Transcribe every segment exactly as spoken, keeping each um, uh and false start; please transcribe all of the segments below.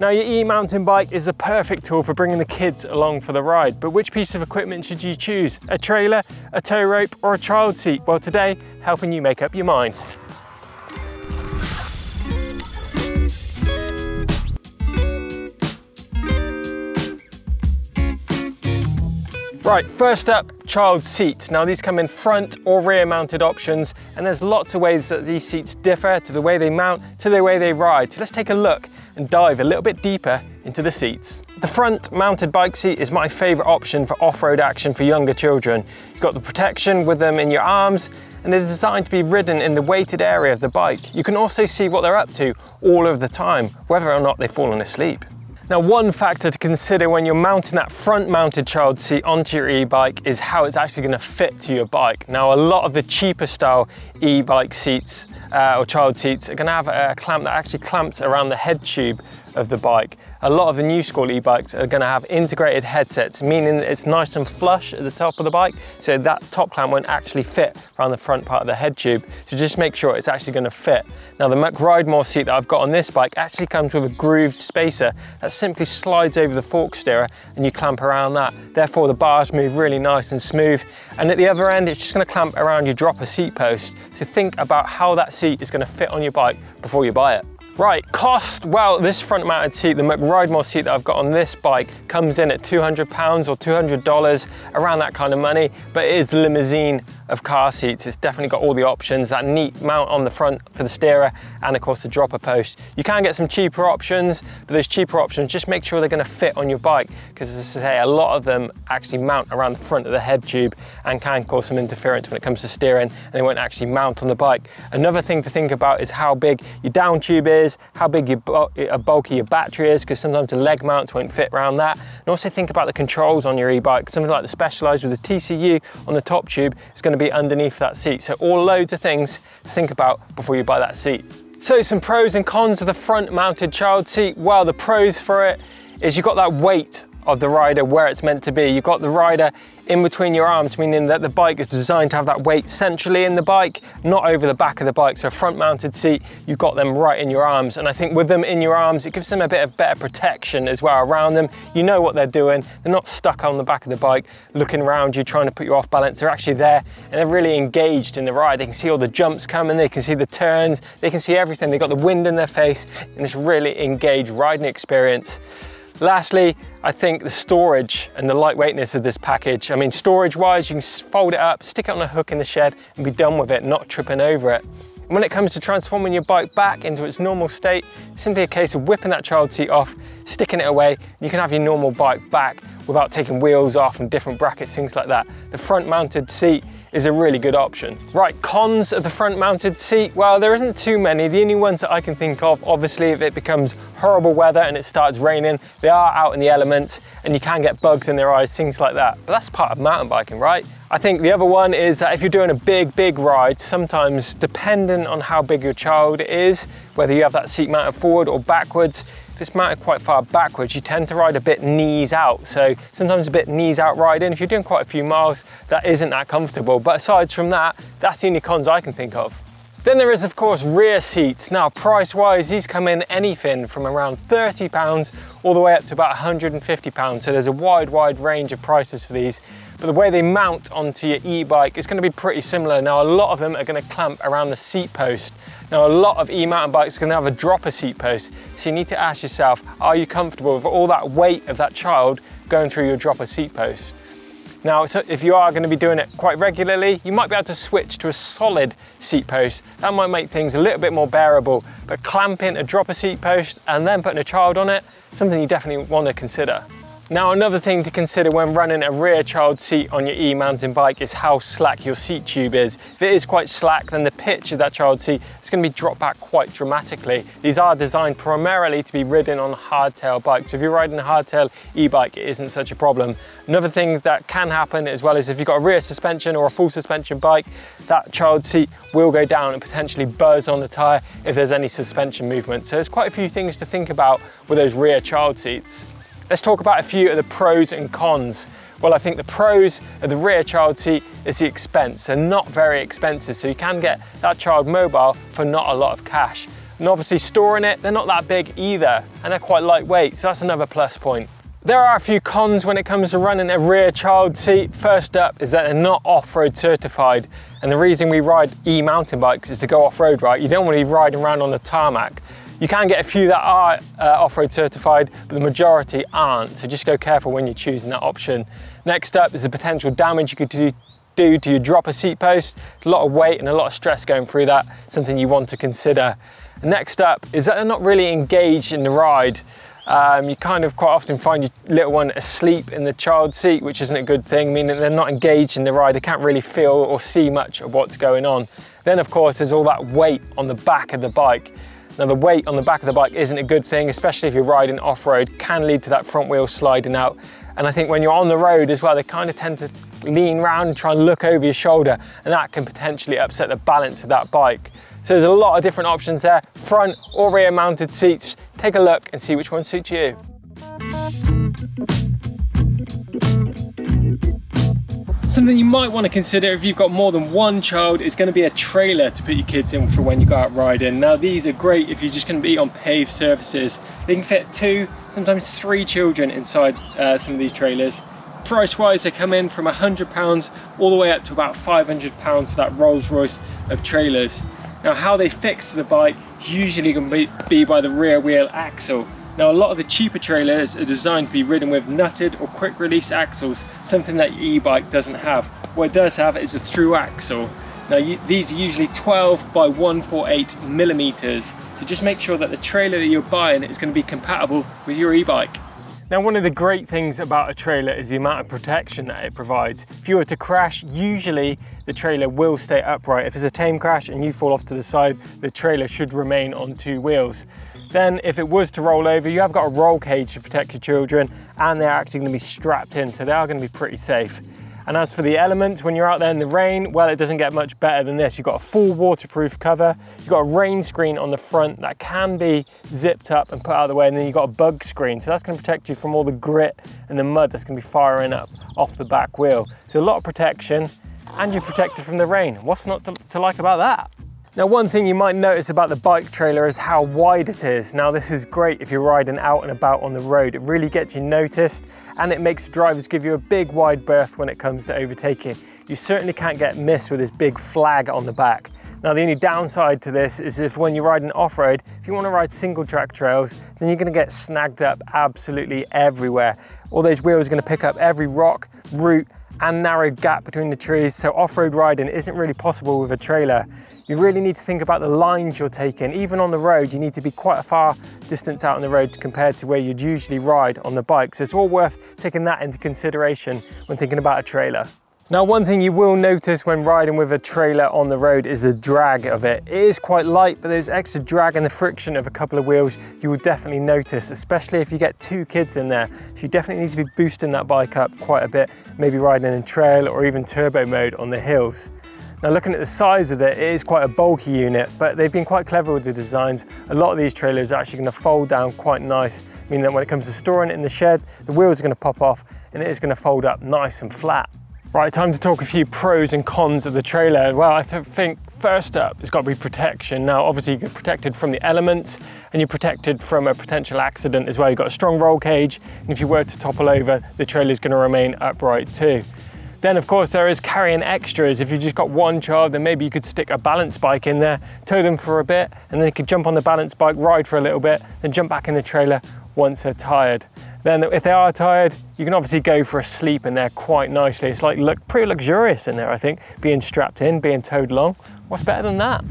Now your e-mountain bike is a perfect tool for bringing the kids along for the ride, but which piece of equipment should you choose? A trailer, a tow rope, or a child seat? Well, today, helping you make up your mind. Right, first up, child seats. Now these come in front or rear mounted options, and there's lots of ways that these seats differ, to the way they mount, to the way they ride. So let's take a look and dive a little bit deeper into the seats. The front mounted bike seat is my favorite option for off-road action for younger children. You've got the protection with them in your arms, and they're designed to be ridden in the weighted area of the bike. You can also see what they're up to all of the time, whether or not they've fallen asleep. Now, one factor to consider when you're mounting that front mounted child seat onto your e-bike is how it's actually going to fit to your bike. Now, a lot of the cheaper style e-bike seats uh, or child seats are going to have a clamp that actually clamps around the head tube of the bike. A lot of the new school e-bikes are going to have integrated headsets, meaning that it's nice and flush at the top of the bike, so that top clamp won't actually fit around the front part of the head tube. So just make sure it's actually going to fit. Now the McRidemore seat that I've got on this bike actually comes with a grooved spacer that simply slides over the fork stirrer and you clamp around that. Therefore the bars move really nice and smooth. And at the other end, it's just going to clamp around your dropper seat post. So think about how that seat is going to fit on your bike before you buy it. Right, cost, well, this front mounted seat, the McRidemore seat that I've got on this bike, comes in at two hundred pounds or two hundred dollars, around that kind of money, but it is the limousine of car seats. It's definitely got all the options, that neat mount on the front for the steerer, and of course the dropper post. You can get some cheaper options, but those cheaper options, just make sure they're gonna fit on your bike, because as I say, a lot of them actually mount around the front of the head tube and can cause some interference when it comes to steering, and they won't actually mount on the bike. Another thing to think about is how big your down tube is, how big your bulky your battery is, because sometimes the leg mounts won't fit around that. And also think about the controls on your e-bike. Something like the Specialized with the T C U on the top tube is going to be underneath that seat. So all loads of things to think about before you buy that seat. So some pros and cons of the front mounted child seat. Well, the pros for it is you've got that weight of the rider where it's meant to be. You've got the rider in between your arms, meaning that the bike is designed to have that weight centrally in the bike, not over the back of the bike. So a front mounted seat, you've got them right in your arms. And I think with them in your arms, it gives them a bit of better protection as well around them. You know what they're doing. They're not stuck on the back of the bike, looking around you, trying to put you off balance. They're actually there and they're really engaged in the ride. They can see all the jumps coming. They can see the turns. They can see everything. They've got the wind in their face and this really engaged riding experience. Lastly, I think the storage and the lightweightness of this package. I mean, storage wise, you can fold it up, stick it on a hook in the shed and be done with it, not tripping over it. And when it comes to transforming your bike back into its normal state, it's simply a case of whipping that child seat off, sticking it away, and you can have your normal bike back without taking wheels off and different brackets, things like that. The front mounted seat is a really good option. Right, cons of the front mounted seat. Well, there isn't too many. The only ones that I can think of, obviously, if it becomes horrible weather and it starts raining, they are out in the elements and you can get bugs in their eyes, things like that. But that's part of mountain biking, right? I think the other one is that if you're doing a big, big ride, sometimes depending on how big your child is, whether you have that seat mounted forward or backwards, if it's mounted quite far backwards, you tend to ride a bit knees out. So sometimes a bit knees out riding. If you're doing quite a few miles, that isn't that comfortable. But aside from that, that's the only cons I can think of. Then there is, of course, rear seats. Now, price-wise, these come in anything from around thirty pounds all the way up to about one hundred and fifty pounds. So there's a wide, wide range of prices for these. But the way they mount onto your e-bike is going to be pretty similar. Now, a lot of them are going to clamp around the seat post. Now, a lot of e-mountain bikes are going to have a dropper seat post. So you need to ask yourself, are you comfortable with all that weight of that child going through your dropper seat post? Now, so if you are going to be doing it quite regularly, you might be able to switch to a solid seat post. That might make things a little bit more bearable, but clamping a dropper seat post and then putting a child on it, something you definitely want to consider. Now, another thing to consider when running a rear child seat on your e-mountain bike is how slack your seat tube is. If it is quite slack, then the pitch of that child seat is going to be dropped back quite dramatically. These are designed primarily to be ridden on hardtail bikes. So if you're riding a hardtail e-bike, it isn't such a problem. Another thing that can happen as well is if you've got a rear suspension or a full suspension bike, that child seat will go down and potentially buzz on the tire if there's any suspension movement. So there's quite a few things to think about with those rear child seats. Let's talk about a few of the pros and cons. Well, I think the pros of the rear child seat is the expense. They're not very expensive, so you can get that child mobile for not a lot of cash. and obviously storing it, they're not that big either, and they're quite lightweight, so that's another plus point. There are a few cons when it comes to running a rear child seat. First up is that they're not off-road certified, and the reason we ride e-mountain bikes is to go off-road, right? You don't want to be riding around on the tarmac. You can get a few that are uh, off-road certified, but the majority aren't, so just go careful when you're choosing that option. Next up is the potential damage you could do, do to your dropper seat post. It's a lot of weight and a lot of stress going through that, something you want to consider. And next up is that they're not really engaged in the ride. Um, you kind of quite often find your little one asleep in the child seat, which isn't a good thing, meaning they're not engaged in the ride. They can't really feel or see much of what's going on. Then of course there's all that weight on the back of the bike. Now the weight on the back of the bike isn't a good thing, especially if you're riding off-road, can lead to that front wheel sliding out. And I think when you're on the road as well, they kind of tend to lean round and try and look over your shoulder, and that can potentially upset the balance of that bike. So there's a lot of different options there, front or rear mounted seats. Take a look and see which one suits you. Something you might want to consider if you've got more than one child is going to be a trailer to put your kids in for when you go out riding. Now these are great if you're just going to be on paved surfaces. They can fit two, sometimes three children inside uh, some of these trailers. Price-wise, they come in from one hundred pounds all the way up to about five hundred pounds for that Rolls-Royce of trailers. Now how they fix the bike usually can be, be by the rear wheel axle. Now a lot of the cheaper trailers are designed to be ridden with nutted or quick release axles, something that your e-bike doesn't have. What it does have is a through axle. Now you, these are usually twelve by one forty-eight millimeters, so just make sure that the trailer that you're buying is going to be compatible with your e-bike. Now one of the great things about a trailer is the amount of protection that it provides. If you were to crash, usually the trailer will stay upright. If it's a tame crash and you fall off to the side, the trailer should remain on two wheels. Then if it was to roll over, you have got a roll cage to protect your children, and they're actually going to be strapped in, so they are going to be pretty safe. And as for the elements, when you're out there in the rain, well, it doesn't get much better than this. You've got a full waterproof cover, you've got a rain screen on the front that can be zipped up and put out of the way, and then you've got a bug screen. So that's gonna protect you from all the grit and the mud that's gonna be firing up off the back wheel. So a lot of protection, and you're protected from the rain. What's not to, to like about that? Now one thing you might notice about the bike trailer is how wide it is. Now this is great if you're riding out and about on the road. It really gets you noticed, and it makes drivers give you a big wide berth when it comes to overtaking. You certainly can't get missed with this big flag on the back. Now the only downside to this is if when you're riding off-road, if you want to ride single track trails, then you're going to get snagged up absolutely everywhere. All those wheels are going to pick up every rock, root, and narrow gap between the trees, so off-road riding isn't really possible with a trailer. You really need to think about the lines you're taking. Even on the road, you need to be quite a far distance out on the road compared to where you'd usually ride on the bike. So it's all worth taking that into consideration when thinking about a trailer. Now one thing you will notice when riding with a trailer on the road is the drag of it. It is quite light, but there's extra drag and the friction of a couple of wheels you will definitely notice, especially if you get two kids in there. So you definitely need to be boosting that bike up quite a bit, maybe riding in trail or even turbo mode on the hills. Now looking at the size of it, it is quite a bulky unit, but they've been quite clever with the designs. A lot of these trailers are actually going to fold down quite nice, meaning that when it comes to storing it in the shed, the wheels are going to pop off and it is going to fold up nice and flat. Right, time to talk a few pros and cons of the trailer. Well, I th think first up, it's got to be protection. Now, obviously you're protected from the elements and you're protected from a potential accident as well. You've got a strong roll cage, and if you were to topple over, the trailer's going to remain upright too. Then of course there is carrying extras. If you've just got one child, then maybe you could stick a balance bike in there, tow them for a bit, and then they could jump on the balance bike, ride for a little bit, then jump back in the trailer once they're tired. Then if they are tired, you can obviously go for a sleep in there quite nicely. It's like look, pretty luxurious in there, I think, being strapped in, being towed along. What's better than that?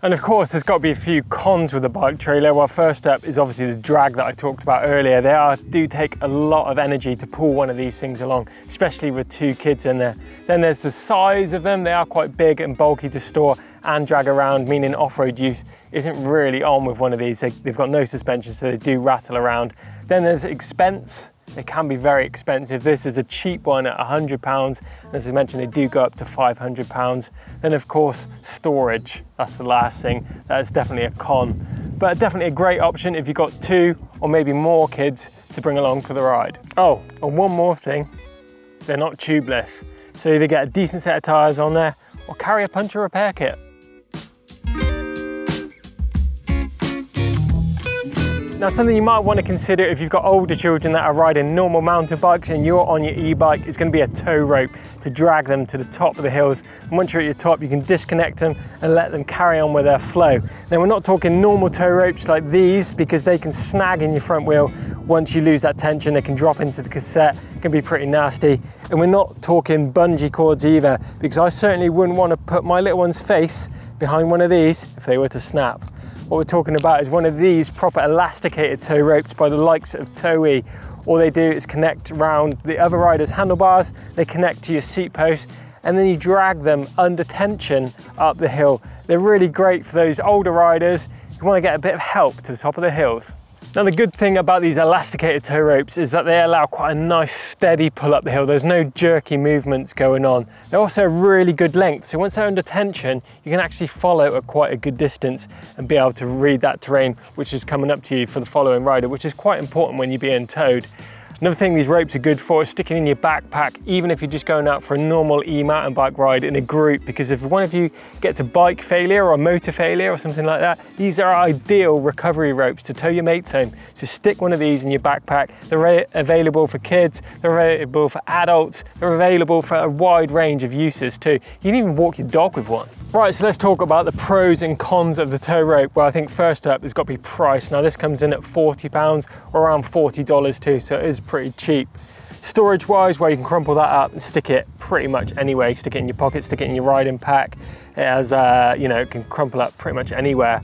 And of course, there's got to be a few cons with the bike trailer. Well, first up is obviously the drag that I talked about earlier. They are, do take a lot of energy to pull one of these things along, especially with two kids in there. Then there's the size of them. They are quite big and bulky to store and drag around, meaning off-road use isn't really on with one of these. They, they've got no suspension, so they do rattle around. Then there's expense. They can be very expensive. This is a cheap one at one hundred pounds. And as I mentioned, they do go up to five hundred pounds. Then of course, storage. That's the last thing. That's definitely a con, but definitely a great option if you've got two or maybe more kids to bring along for the ride. Oh, and one more thing, they're not tubeless. So either get a decent set of tires on there or carry a puncture repair kit. Now, something you might want to consider if you've got older children that are riding normal mountain bikes and you're on your e-bike is going to be a tow rope to drag them to the top of the hills. And once you're at your top, you can disconnect them and let them carry on with their flow. Now, we're not talking normal tow ropes like these because they can snag in your front wheel. Once you lose that tension, they can drop into the cassette. It can be pretty nasty. And we're not talking bungee cords either, because I certainly wouldn't want to put my little one's face behind one of these if they were to snap. What we're talking about is one of these proper elasticated tow ropes by the likes of Toei. All they do is connect round the other rider's handlebars, they connect to your seat post, and then you drag them under tension up the hill. They're really great for those older riders who want to get a bit of help to the top of the hills. Now, the good thing about these elasticated tow ropes is that they allow quite a nice steady pull up the hill. There's no jerky movements going on. They're also really good length, so once they're under tension, you can actually follow at quite a good distance and be able to read that terrain which is coming up to you for the following rider, which is quite important when you're being towed. Another thing these ropes are good for is sticking in your backpack, even if you're just going out for a normal e-mountain bike ride in a group, because if one of you gets a bike failure or a motor failure or something like that, these are ideal recovery ropes to tow your mates home. So stick one of these in your backpack. They're available for kids, they're available for adults, they're available for a wide range of uses too. You can even walk your dog with one. Right, so let's talk about the pros and cons of the tow rope. Well, I think first up has got to be price. Now, this comes in at forty pounds or around forty dollars too, so it is pretty cheap. Storage wise, well, you can crumple that up and stick it pretty much anywhere. Stick it in your pocket, stick it in your riding pack. It has, uh, you know, it can crumple up pretty much anywhere.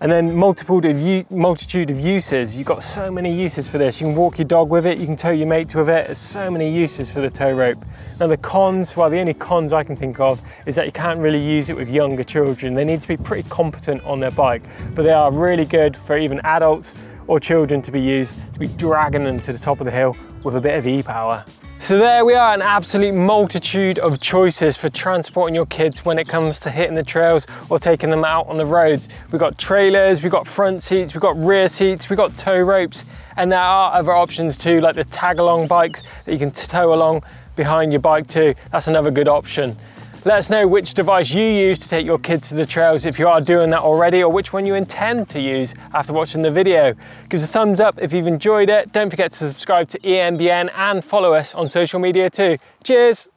And then multiple multitude of uses. You've got so many uses for this. You can walk your dog with it, you can tow your mates with it. There's so many uses for the tow rope. Now the cons, well, the only cons I can think of is that you can't really use it with younger children. They need to be pretty competent on their bike, but they are really good for even adults or children to be used, to be dragging them to the top of the hill with a bit of e-power. So there we are, an absolute multitude of choices for transporting your kids when it comes to hitting the trails or taking them out on the roads. We've got trailers, we've got front seats, we've got rear seats, we've got tow ropes, and there are other options too, like the tag-along bikes that you can tow along behind your bike too. That's another good option. Let us know which device you use to take your kids to the trails if you are doing that already, or which one you intend to use after watching the video. Give us a thumbs up if you've enjoyed it. Don't forget to subscribe to E M B N and follow us on social media too. Cheers.